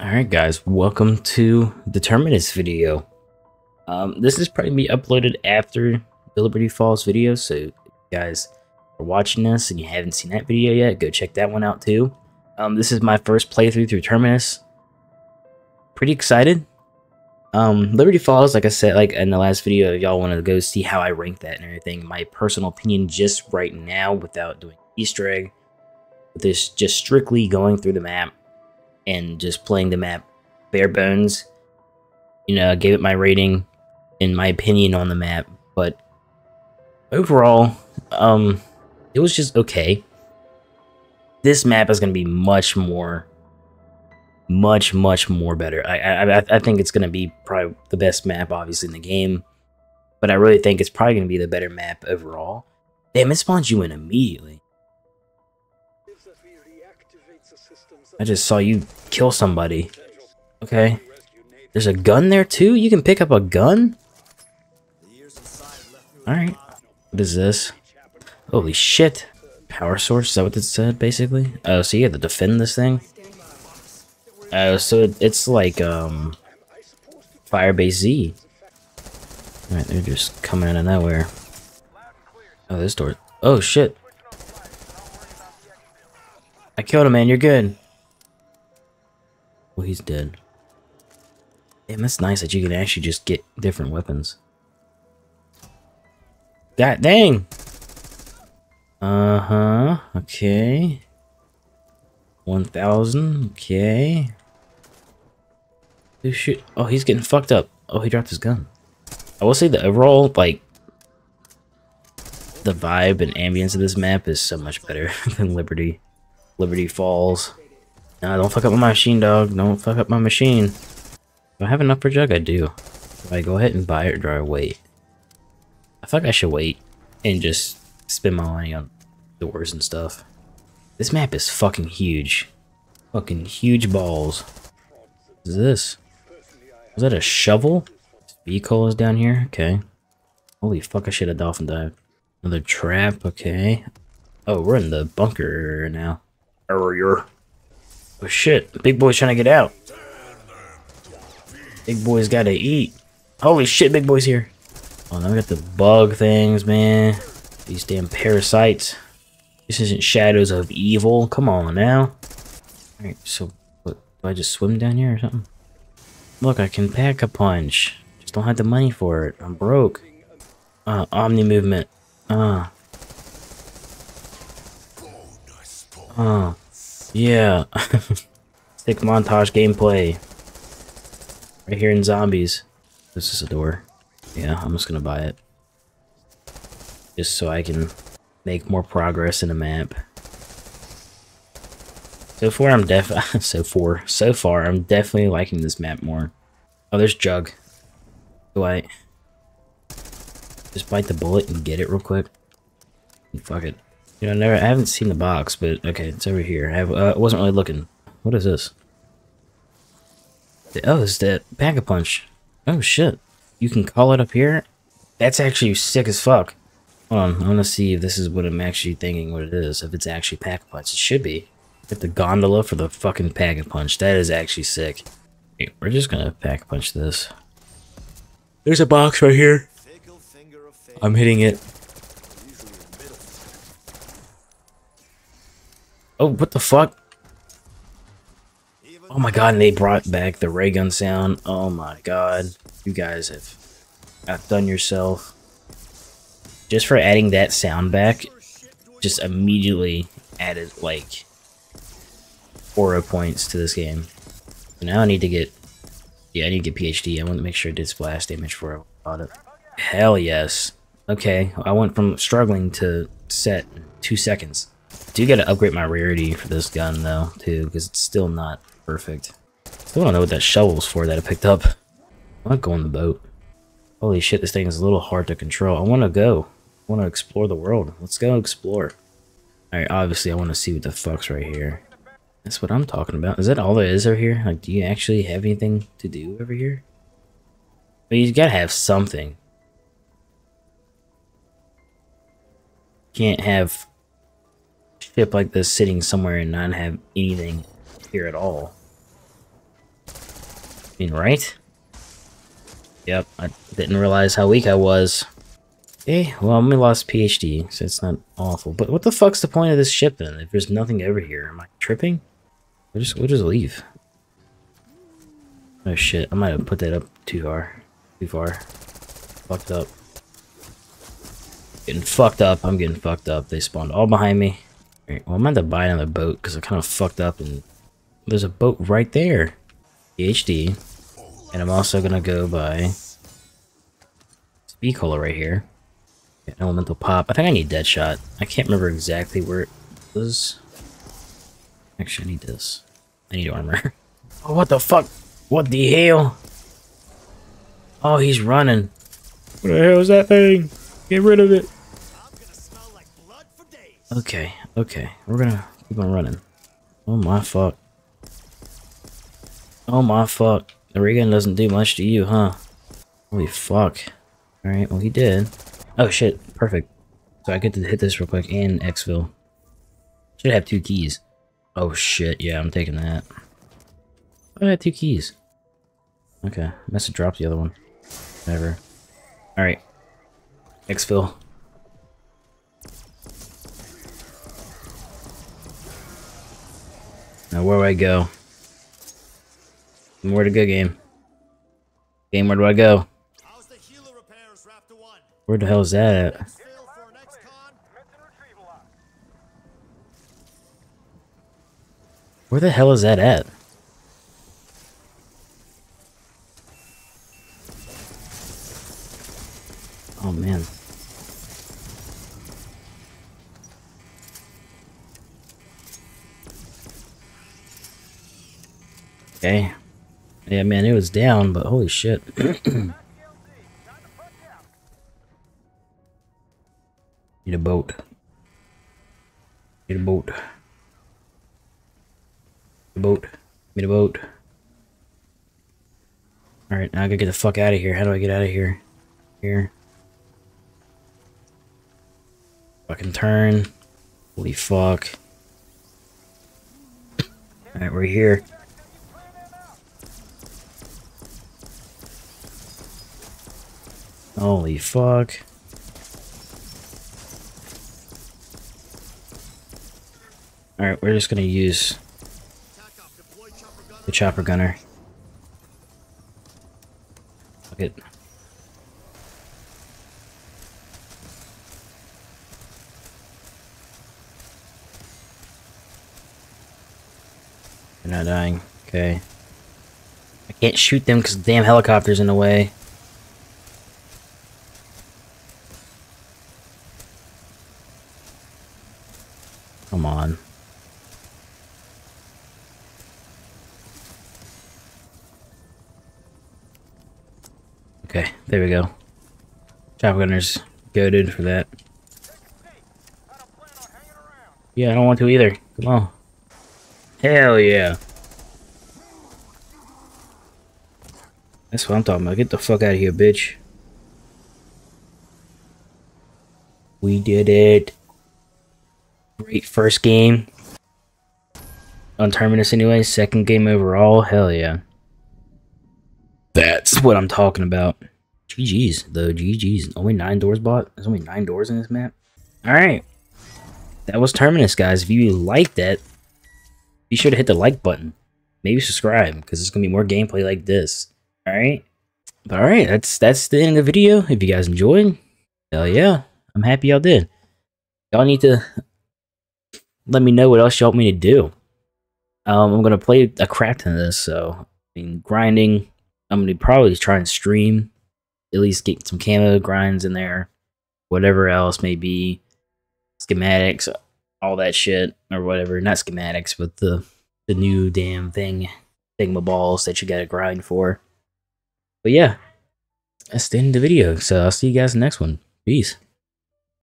Alright guys, welcome to the Terminus video. This is probably be uploaded after the Liberty Falls video, so if you guys are watching this and you haven't seen that video yet, go check that one out too. This is my first playthrough through Terminus. Pretty excited. Liberty Falls, like I said, like in the last video, if y'all want to go see how I rank that and everything, my personal opinion just right now, without doing Easter egg, with this just strictly going through the map and just playing the map bare bones, you know, I gave it my rating and my opinion on the map, but overall, it was just okay. This map is going to be much more better. I think it's going to be probably the best map, obviously, in the game, but I really think it's probably going to be the better map overall. Damn, it spawns you in immediately. I just saw you kill somebody. Okay. There's a gun there too? You can pick up a gun? Alright. What is this? Holy shit. Power source? Is that what it said, basically? Oh, so you have to defend this thing? Oh, so it's like, Firebase Z. Alright, they're just coming out of nowhere. Oh, this door. Oh, shit. I killed him, man. You're good. Well, he's dead. Damn, that's nice that you can actually just get different weapons. God dang! Uh-huh. Okay. 1,000. Okay. Oh, shoot. Oh, he's getting fucked up. Oh, he dropped his gun. I will say the overall, like, the vibe and ambience of this map is so much better than Liberty Falls. Nah, don't fuck up my machine, dog. Don't fuck up my machine. Do I have enough per jug? I do. Do I go ahead and buy it or do I wait? I feel like I should wait and just spend my money on doors and stuff. This map is fucking huge. Fucking huge balls. What is this? Was that a shovel? Speedcola is down here? Okay. Holy fuck, I should have dolphin dived. Another trap, okay. Oh, we're in the bunker now. Oh shit, the big boy's trying to get out. Big boy's gotta eat. Holy shit, big boy's here. Oh, now we got the bug things, man. These damn parasites. This isn't Shadows of Evil. Come on now. Alright, so what, do I just swim down here or something? Look, I can Pack-a-Punch. Just don't have the money for it. I'm broke. Omni movement. Oh, yeah. Sick montage gameplay. Right here in zombies. This is a door. Yeah, I'm just gonna buy it. Just so I can make more progress in the map. So far, I'm definitely liking this map more. Oh, there's Jug. Do I just bite the bullet and get it real quick? Fuck it. You know, I haven't seen the box, but okay, it's over here. I wasn't really looking. What is this? Oh, it's that Pack-a-Punch. Oh shit! You can call it up here. That's actually sick as fuck. Hold on, I want to see if this is what I'm actually thinking. What it is? If it's actually Pack-a-Punch, it should be. Get the gondola for the fucking Pack-a-Punch. That is actually sick. Wait, we're just gonna Pack-a-Punch this. There's a box right here. I'm hitting it. Oh, what the fuck? Oh my god, and they brought back the ray gun sound. Oh my god. You guys have outdone yourself. Just for adding that sound back, just immediately added, like, 4 points to this game. So now I need to get... yeah, I need to get PhD. I want to make sure it did splash damage for a lot of... hell yes. Okay, I went from struggling to set in 2 seconds. Do gotta upgrade my rarity for this gun though, too, because it's still not perfect. Still don't know what that shovel's for that I picked up. I'm not going the boat. Holy shit, this thing is a little hard to control. I want to go. I want to explore the world. Let's go explore. Alright, obviously I want to see what the fuck's right here. That's what I'm talking about. Is that all there is over here? Like, do you actually have anything to do over here? But you gotta have something. Can't have... ship like this sitting somewhere and not have anything here at all. mean, right? Yep, I didn't realize how weak I was. Okay, well, I only lost PhD, so it's not awful. But what the fuck's the point of this ship, then? If there's nothing over here, am I tripping? We'll just leave. Oh shit, I might have put that up too far. Fucked up. Getting fucked up, I'm getting fucked up. They spawned all behind me. Alright, well, I'm about to buy another boat, because I kind of fucked up, and there's a boat right there. PhD. And I'm also gonna go by Speedcola right here. Get Elemental Pop. I think I need Deadshot. I can't remember exactly where it was. Actually, I need this. I need armor. Oh, what the fuck? What the hell? Oh, he's running. What the hell is that thing? Get rid of it. I'm gonna smell like blood for days. Okay, okay. We're gonna keep on running. Oh my fuck. Oh my fuck. The ray gun doesn't do much to you, huh? Holy fuck. Alright, well he did. Oh shit, perfect. So I get to hit this real quick and exfil. Should have two keys. Oh shit, yeah, I'm taking that. I had two keys. Okay, I must have dropped the other one. Whatever. Alright. Exfil. Now where do I go? Where to go, game? Game, where do I go? Where the hell is that at? Where the hell is that at? Oh man. Okay. Yeah, man, it was down, but holy shit. Need a boat. Need a boat. Need a boat. Need a boat. Alright, now I gotta get the fuck out of here. How do I get out of here? Here. Fucking turn. Holy fuck. Alright, we're here. Holy fuck. Alright, we're just gonna use the chopper gunner. Fuck it. They're not dying. Okay. I can't shoot them because the damn helicopter's in the way. Come on. Okay, there we go. Chopper gunner's goated for that. Yeah, I don't want to either. Come on. Hell yeah. That's what I'm talking about. Get the fuck out of here, bitch. We did it. Great first game on Terminus anyway, second game overall, hell yeah. That's what I'm talking about. GG's though, GG's. Only 9 doors bought? There's only 9 doors in this map? Alright. That was Terminus, guys. If you liked it, be sure to hit the like button. Maybe subscribe, because there's gonna be more gameplay like this. Alright? But alright, that's the end of the video. If you guys enjoyed, hell yeah. I'm happy y'all did. Y'all need to let me know what else you want me to do. I'm going to play a crap ton of this, so I mean, grinding. I'm going to probably try and stream. At least get some camo grinds in there. Whatever else may be. Schematics, all that shit, or whatever. Not schematics, but the new damn thing. Thingma balls that you got to grind for. But yeah, that's the end of the video, so I'll see you guys in the next one. Peace.